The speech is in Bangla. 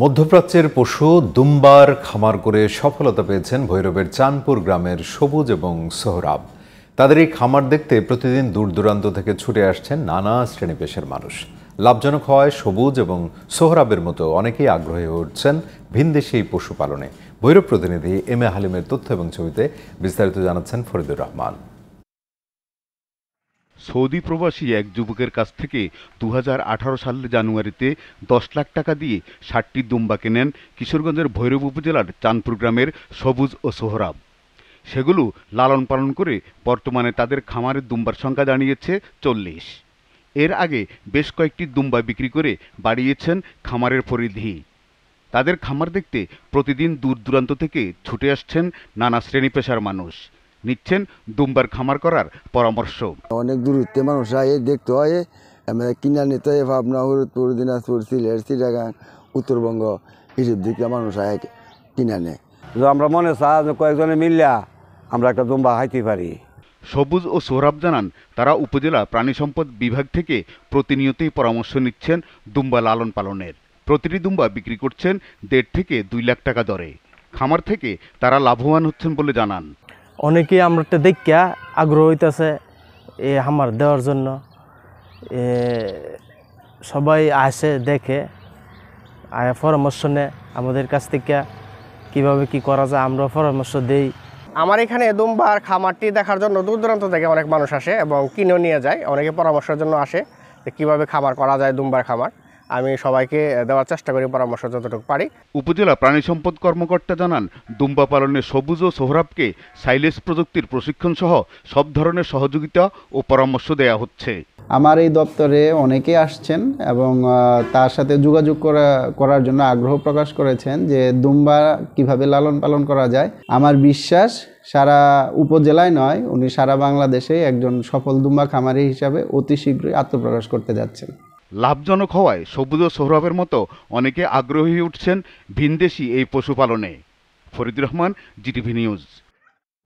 মধ্যপ্রাচ্যের পশু দুম্বার খামার করে সফলতা পেয়েছেন ভৈরবের চাঁদপুর গ্রামের সবুজ এবং সোহরাব। তাদের এই খামার দেখতে প্রতিদিন দূর দূরান্ত থেকে ছুটে আসছেন নানা শ্রেণী পেশার মানুষ। লাভজনক হওয়ায় সবুজ এবং সোহরাবের মতো অনেকেই আগ্রহী হচ্ছেন ভিনদেশি এই পশুপালনে। ভৈরব প্রতিনিধি এম এ হালিমের তথ্য এবং ছবিতে বিস্তারিত জানাচ্ছেন ফরিদুর রহমান। সৌদি প্রবাসী এক যুবকের কাছ থেকে 2018 সালের জানুয়ারিতে 10 লাখ টাকা দিয়ে 60টি দুম্বা কেনেন কিশোরগঞ্জের ভৈরব উপজেলার চাঁদপুর গ্রামের সবুজ ও সোহরাব। সেগুলো লালন পালন করে বর্তমানে তাদের খামারের দুম্বার সংখ্যা দাঁড়িয়েছে 40। এর আগে বেশ কয়েকটি দুম্বা বিক্রি করে বাড়িয়েছেন খামারের পরিধি। তাদের খামার দেখতে প্রতিদিন দূর দূরান্ত থেকে ছুটে আসছেন নানা শ্রেণী পেশার মানুষ, নিচ্ছেন দুম্বার খামার করার পরামর্শ। অনেক দূরত্বে মানুষ আয়ে দেখতে হয়, আমরা কিনা নিতে হয় ভাবনা, হরিদপুর, দিনাজপুর, সিলেট, চিটাগাং, উত্তরবঙ্গ, এইসব দিকে মানুষ আয় কিনা নেয়। আমরা মনে চাই কয়েকজনে মিললা আমরা একটা দুম্বা হাইতে পারি। সবুজ ও সোহরাব জানান, তারা উপজেলা প্রাণী সম্পদ বিভাগ থেকে প্রতিনিয়তই পরামর্শ নিচ্ছেন দুম্বা লালন পালনের। প্রতিটি দুম্বা বিক্রি করছেন 1.5 থেকে 2 লাখ টাকা দরে। খামার থেকে তারা লাভবান হচ্ছেন বলে জানান। অনেকে আমরা দেখা আগ্রহ হইতেছে এ হামার দেওয়ার জন্য, সবাই আসে দেখে আয়া পরামর্শ নেয় আমাদের কাছ থেকে কীভাবে কী করা যায় আমরা পরামর্শ দেই। আমার এখানে দুম্বার খামারটি দেখার জন্য দূর দূরান্ত থেকে অনেক মানুষ আসে এবং কিনে নিয়ে যায়। অনেকে পরামর্শের জন্য আসে যে কীভাবে খামার করা যায়, দুম্বার খামার। আমি সবাইকে দেওয়ার চেষ্টা করি পরামর্শ যতটুকু পারি। উপজেলা প্রাণী সম্পদ কর্মকর্তা জানান, দুম্বা পালনে সবুজ ও সোহরাবকে সাইলেজ প্রযুক্তির প্রশিক্ষণ সহ সব ধরনের সহযোগিতা ও পরামর্শ দেয়া হচ্ছে। আমার এই দপ্তরে অনেকে আসছেন এবং তার সাথে যোগাযোগ করার জন্য আগ্রহ প্রকাশ করেছেন যে দুম্বা কিভাবে লালন পালন করা যায়। আমার বিশ্বাস সারা উপজেলায় নয়, উনি সারা বাংলাদেশে একজন সফল দুম্বা খামারি হিসাবে অতি শীঘ্রই আত্মপ্রকাশ করতে যাচ্ছেন। লাভজনক হওয়ায় সবুজ ও সোহরাবের মতো অনেকে আগ্রহী হয়ে উঠছেন ভিনদেশি এই পশুপালনে। Faridur Rahman, GTV news.